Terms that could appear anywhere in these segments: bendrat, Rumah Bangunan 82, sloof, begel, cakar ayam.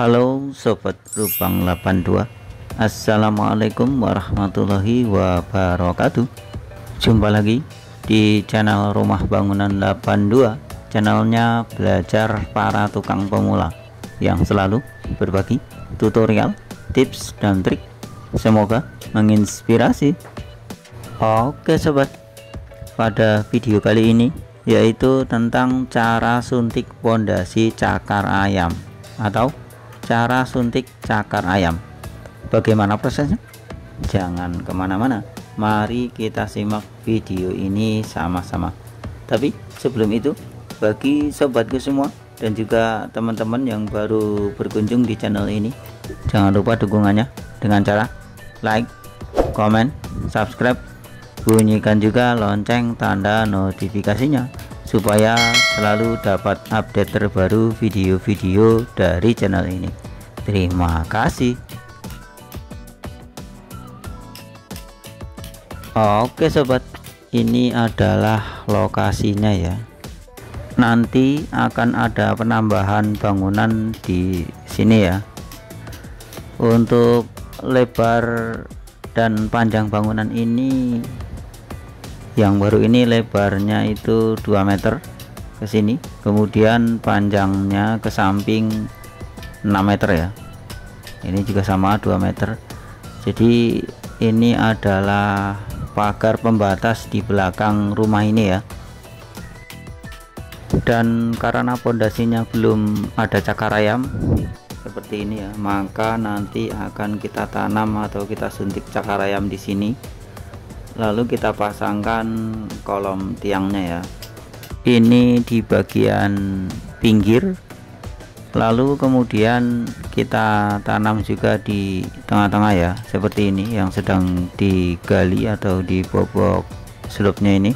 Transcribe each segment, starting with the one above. Halo Sobat Rumah 82, Assalamualaikum warahmatullahi wabarakatuh. Jumpa lagi di channel Rumah Bangunan 82, channelnya belajar para tukang pemula yang selalu berbagi tutorial, tips dan trik, semoga menginspirasi. Oke sobat, pada video kali ini yaitu tentang cara suntik pondasi cakar ayam atau cara suntik cakar ayam. Bagaimana prosesnya? Jangan kemana-mana, mari kita simak video ini sama-sama. Tapi sebelum itu, bagi sobatku semua dan juga teman-teman yang baru berkunjung di channel ini, jangan lupa dukungannya dengan cara like, comment, subscribe, bunyikan juga lonceng tanda notifikasinya supaya selalu dapat update terbaru video-video dari channel ini. Terima kasih. Oke sobat, ini adalah lokasinya ya. Nanti akan ada penambahan bangunan di sini ya. Untuk lebar dan panjang bangunan ini yang baru ini, lebarnya itu 2 meter ke sini, kemudian panjangnya ke samping 6 meter ya, ini juga sama 2 meter. Jadi ini adalah pagar pembatas di belakang rumah ini ya. Dan karena pondasinya belum ada cakar ayam seperti ini ya, maka nanti akan kita tanam atau kita suntik cakar ayam di sini, lalu kita pasangkan kolom tiangnya ya. Ini di bagian pinggir, lalu kemudian kita tanam juga di tengah-tengah ya, seperti ini yang sedang digali atau dibobok selupnya ini.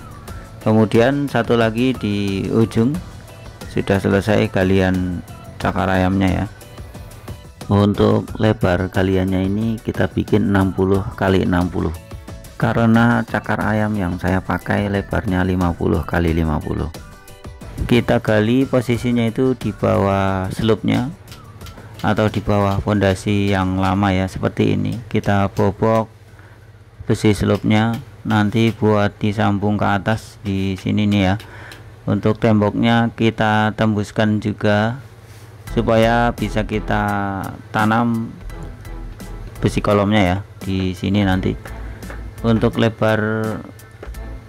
Kemudian satu lagi di ujung, sudah selesai galian cakar ayamnya ya. Untuk lebar galiannya ini kita bikin 60 kali 60, karena cakar ayam yang saya pakai lebarnya 50 kali 50. Kita gali posisinya itu di bawah selupnya atau di bawah fondasi yang lama ya, seperti ini. Kita bobok besi selupnya, nanti buat disambung ke atas di sini nih ya. Untuk temboknya kita tembuskan juga supaya bisa kita tanam besi kolomnya ya di sini nanti. Untuk lebar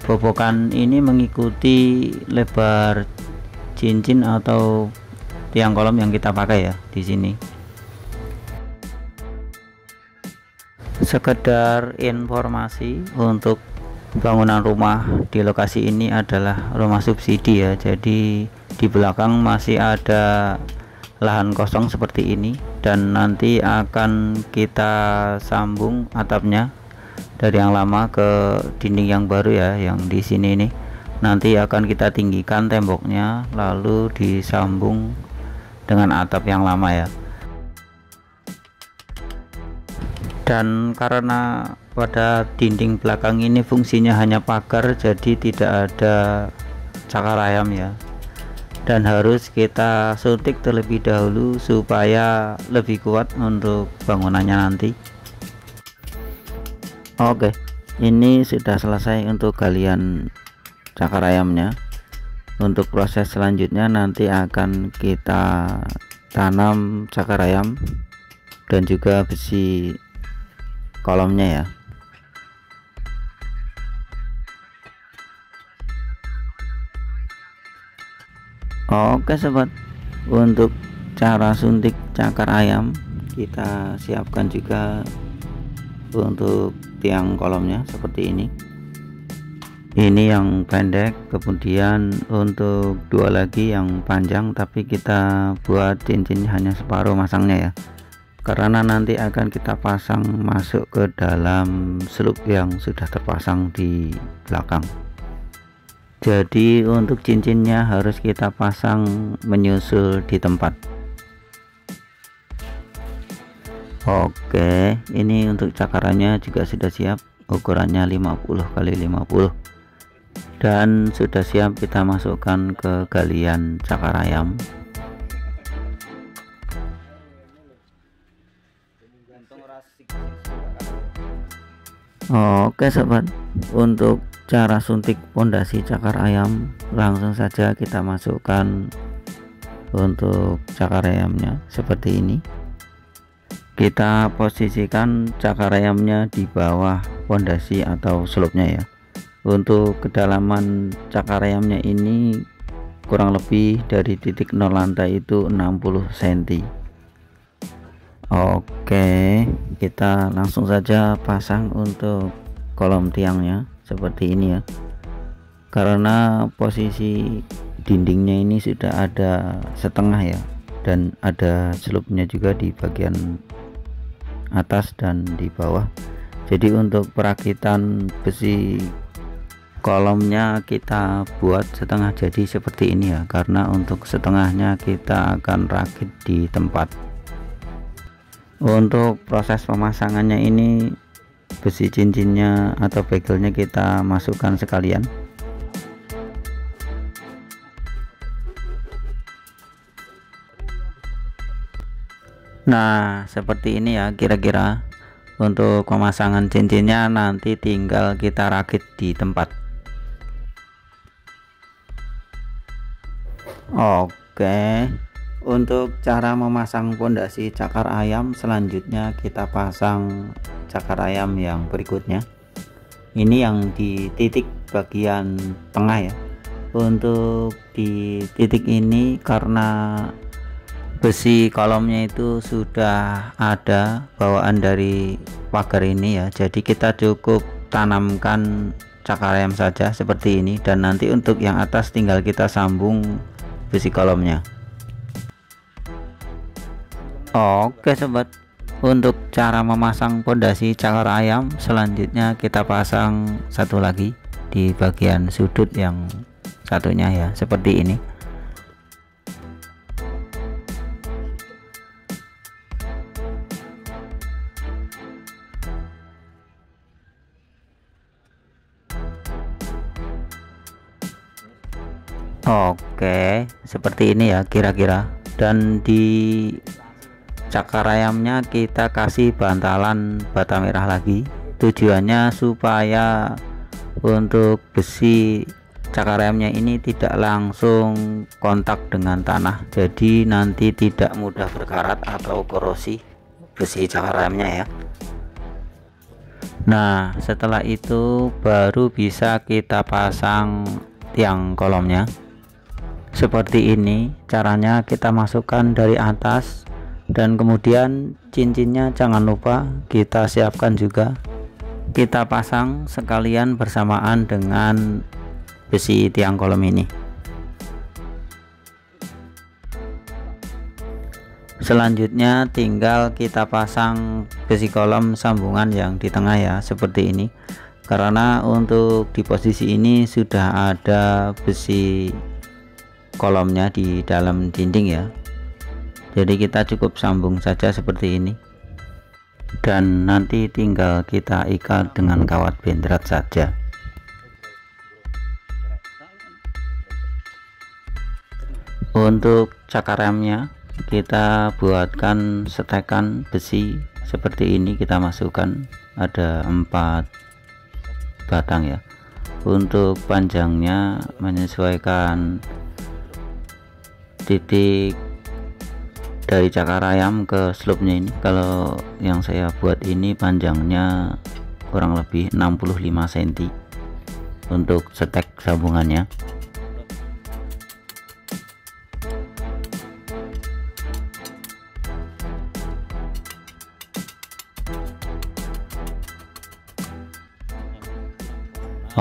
bobokan ini mengikuti lebar cincin atau tiang kolom yang kita pakai ya di sini. Sekedar informasi, untuk bangunan rumah di lokasi ini adalah rumah subsidi ya. Jadi di belakang masih ada lahan kosong seperti ini, dan nanti akan kita sambung atapnya dari yang lama ke dinding yang baru ya, yang di sini nih. Nanti akan kita tinggikan temboknya lalu disambung dengan atap yang lama ya. Dan karena pada dinding belakang ini fungsinya hanya pagar, jadi tidak ada cakar ayam ya, dan harus kita suntik terlebih dahulu supaya lebih kuat untuk bangunannya nanti. Oke, ini sudah selesai untuk galian cakar ayamnya. Untuk proses selanjutnya nanti akan kita tanam cakar ayam dan juga besi kolomnya ya. Oke sobat, untuk cara suntik cakar ayam kita siapkan juga untuk tiang kolomnya seperti ini. Ini yang pendek, kemudian untuk dua lagi yang panjang, tapi kita buat cincinnya hanya separuh masangnya ya, karena nanti akan kita pasang masuk ke dalam seluk yang sudah terpasang di belakang. Jadi untuk cincinnya harus kita pasang menyusul di tempat. Oke, ini untuk cakarannya juga sudah siap, ukurannya 50 kali 50, dan sudah siap kita masukkan ke galian cakar ayam. Oke sobat, untuk cara suntik pondasi cakar ayam, langsung saja kita masukkan untuk cakar ayamnya seperti ini. Kita posisikan cakar ayamnya di bawah pondasi atau slope-nya ya. Untuk kedalaman cakar ayamnya ini kurang lebih dari titik nol lantai itu 60 cm. Oke, kita langsung saja pasang untuk kolom tiangnya seperti ini ya. Karena posisi dindingnya ini sudah ada setengah ya, dan ada slope-nya juga di bagian atas dan di bawah. Jadi untuk perakitan besi kolomnya kita buat setengah jadi seperti ini ya, karena untuk setengahnya kita akan rakit di tempat. Untuk proses pemasangannya ini, besi cincinnya atau begelnya kita masukkan sekalian. Nah seperti ini ya, kira-kira untuk pemasangan cincinnya nanti tinggal kita rakit di tempat. Oke, untuk cara memasang pondasi cakar ayam selanjutnya kita pasang cakar ayam yang berikutnya. Ini yang di titik bagian tengah ya. Untuk di titik ini karena besi kolomnya itu sudah ada bawaan dari pagar ini ya, jadi kita cukup tanamkan cakar ayam saja seperti ini, dan nanti untuk yang atas tinggal kita sambung besi kolomnya. Oke sobat, untuk cara memasang pondasi cakar ayam selanjutnya kita pasang satu lagi di bagian sudut yang satunya ya, seperti ini. Oke, seperti ini ya kira-kira. Dan di cakar ayamnya kita kasih bantalan bata merah lagi. Tujuannya supaya untuk besi cakar ayamnya ini tidak langsung kontak dengan tanah, jadi nanti tidak mudah berkarat atau korosi besi cakar ayamnya ya. Nah setelah itu baru bisa kita pasang tiang kolomnya. Seperti ini caranya, kita masukkan dari atas, dan kemudian cincinnya jangan lupa kita siapkan juga, kita pasang sekalian bersamaan dengan besi tiang kolom ini. Selanjutnya tinggal kita pasang besi kolom sambungan yang di tengah ya, seperti ini. Karena untuk di posisi ini sudah ada besi kolomnya di dalam dinding ya, jadi kita cukup sambung saja seperti ini, dan nanti tinggal kita ikat dengan kawat bendrat saja. Untuk cakar ayamnya kita buatkan setekan besi seperti ini, kita masukkan ada 4 batang ya. Untuk panjangnya menyesuaikan titik dari cakar ayam ke slope nya ini. Kalau yang saya buat ini panjangnya kurang lebih 65 cm. Untuk setek sambungannya,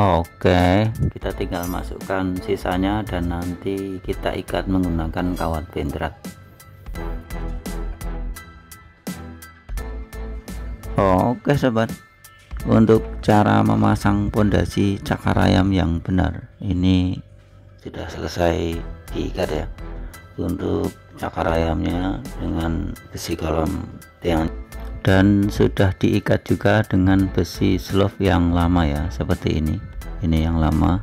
oke, kita tinggal masukkan sisanya dan nanti kita ikat menggunakan kawat bendrat. Oke sobat, untuk cara memasang pondasi cakar ayam yang benar ini sudah selesai diikat ya. Untuk cakar ayamnya dengan besi kolom tiang, dan sudah diikat juga dengan besi slope yang lama ya, seperti ini yang lama.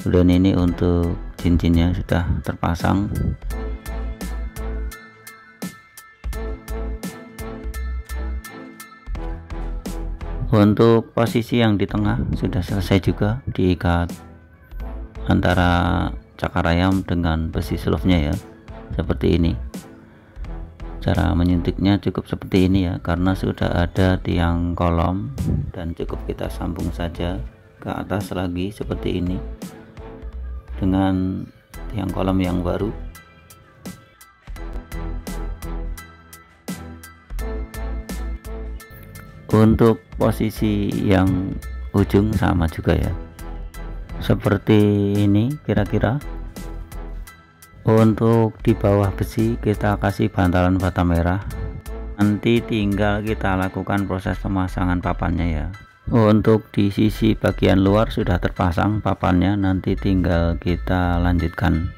Dan ini untuk cincinnya sudah terpasang. Untuk posisi yang di tengah sudah selesai juga, diikat antara cakar ayam dengan besi selofnya ya, seperti ini. Cara menyuntiknya cukup seperti ini ya, karena sudah ada tiang kolom, dan cukup kita sambung saja ke atas lagi seperti ini dengan tiang kolom yang baru. Untuk posisi yang ujung sama juga ya, seperti ini kira-kira. Untuk di bawah besi kita kasih bantalan bata merah, nanti tinggal kita lakukan proses pemasangan papannya ya. Untuk di sisi bagian luar sudah terpasang papannya, nanti tinggal kita lanjutkan.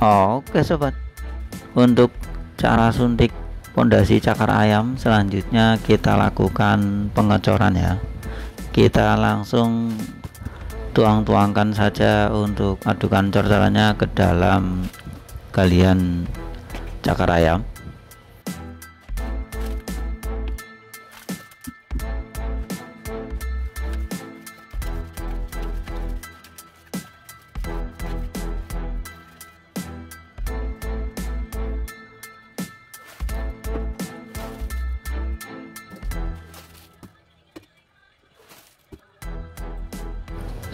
Oke sobat, untuk cara suntik pondasi cakar ayam selanjutnya kita lakukan pengecoran ya. Kita langsung tuang-tuangkan saja untuk adukan cor-corannya ke dalam galian cakar ayam.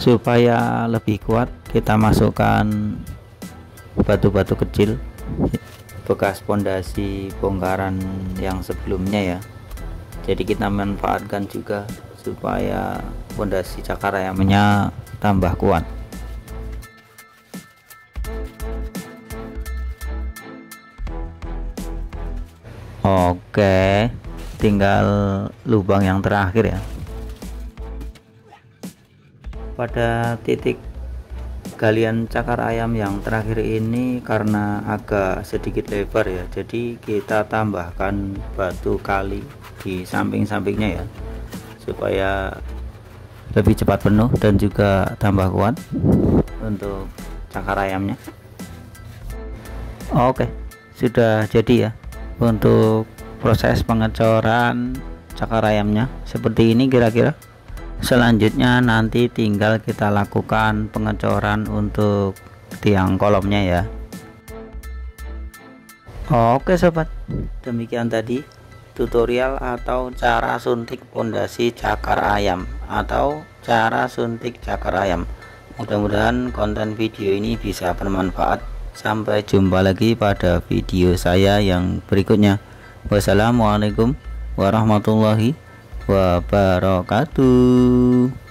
Supaya lebih kuat, kita masukkan batu-batu kecil bekas pondasi bongkaran yang sebelumnya ya. Jadi kita manfaatkan juga supaya pondasi cakar ayamnya tambah kuat. Oke, tinggal lubang yang terakhir ya. Pada titik galian cakar ayam yang terakhir ini karena agak sedikit lebar ya, jadi kita tambahkan batu kali di samping-sampingnya ya, supaya lebih cepat penuh dan juga tambah kuat untuk cakar ayamnya. Oke, sudah jadi ya untuk proses pengecoran cakar ayamnya, seperti ini kira-kira. Selanjutnya nanti tinggal kita lakukan pengecoran untuk tiang kolomnya ya. Oke sobat, demikian tadi tutorial atau cara suntik pondasi cakar ayam atau cara suntik cakar ayam. Mudah-mudahan konten video ini bisa bermanfaat. Sampai jumpa lagi pada video saya yang berikutnya. Wassalamualaikum warahmatullahi wabarakatuh.